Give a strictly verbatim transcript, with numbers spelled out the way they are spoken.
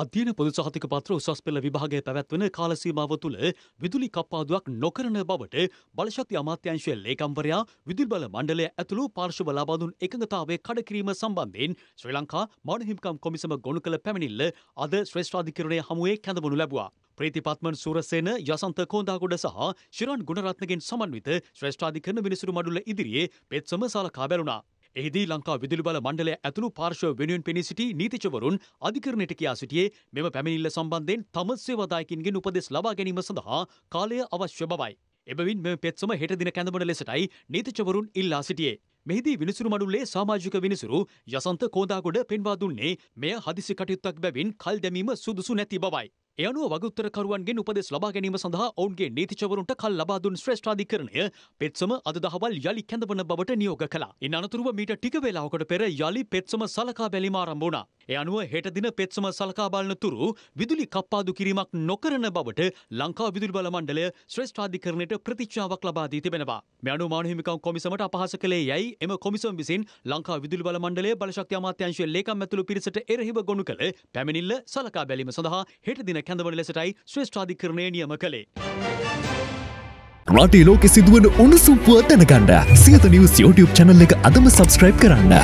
අධ්‍යයන පොදුසහතික පත්‍ර උසස් පෙළ විභාගයේ පැවැත්වෙන කාලසීමාව තුළ විදුලි කප්පාදුවක් නොකරන බවට බලශක්ති අමාත්‍යාංශයේ ලේකම්වරයා විදුලි බල මණ්ඩලය ඇතුළු පාර්ශ්ව ලබාදුන් එකඟතාවයේ කඩකිරීම සම්බන්ධයෙන් ශ්‍රී ලංකා මානව හිමිකම් කොමිසම ගොනු කළ පැමිණිල්ල අද ශ්‍රේෂ්ඨාධිකරණයේ හමුවේ කැඳවනු ලැබුවා. ප්‍රීති පත්මන් සූරසේන යසන්ත කොන්දාගොඩ සහ ශිරාන් ගුණරත්නගෙන් සමන්විත ශ්‍රේෂ්ඨාධිකරණ විනිසුරු මඩුල්ල ඉදිරියේ පෙත්සම සලකා බැලුණා. එහිදී ලංකා විදුලි බල මණ්ඩලය ඇතුළු පාර්ශ්ව වෙනුවෙන් පෙනී සිටි නීතිචවරුන් අධිකරණයට කියා සිටියේ මෙම පැමිණිල්ල සම්බන්ධයෙන් තම සේවාදායකින්ගෙන් උපදෙස් ලබා ගැනීම සඳහා කාලය අවශ්‍ය බවයි. එබැවින් මෙම පෙත්සම හෙට දින කැඳවන ලෙසටයි නීතිචවරුන් ඉල්ලා සිටියේ. මෙහිදී විනිසුරු මඩුල්ලේ සමාජික විනිසුරු යසන්ත කොන්දාගොඩ පෙන්වා දුන්නේ මෙය හදිසි කටයුත්තක් බැවින් කල් දැමීම සුදුසු නැති බවයි. ඒ අනුව වගඋත්තරකරුවන්ගෙන් උපදෙස් ලබා ගැනීම සඳහා ඔවුන්ගේ නීතිචවරුන්ට කල් ලබා දුන් ශ්‍රේෂ්ඨාධිකරණය පෙත්සම අද දහවල් යලි කැඳවන බවට නියෝග කළා. ඉන් අනතුරුව මීට ටික වේලාවකට පෙර යලි පෙත්සම සලකා බැලීම ආරම්භ වුණා. ඒ අනුව හෙට දින පෙත්සම සලකා බලන තුරු විදුලි කප්පාදු කිරීමක් නොකරන බවට ලංකා විදුලි බල මණ්ඩලය ශ්‍රේෂ්ඨාධිකරණයට ප්‍රතිචාවක් ලබා දී තිබෙනවා. මේ අනුව මානව හිමිකම් කොමිසමට අපහාස කළේ යයි එම කොමිසම විසින් ලංකා විදුලි බල මණ්ඩලයේ බලශක්ති අමාත්‍යාංශයේ ලේකම් ඇතුළු පිරිසට එරෙහිව ගොනු කළ පැමිණිල්ල සලකා බැලීම සඳහා හෙට දින කැඳවන ලෙසටයි ශ්‍රේෂ්ඨාධිකරණය නියම කළේ. රටේ ලෝකෙ සිදුවන උණුසුම් පුවත් දැනගන්න සියත නිවුස් YouTube channel එක අදම subscribe කරන්න.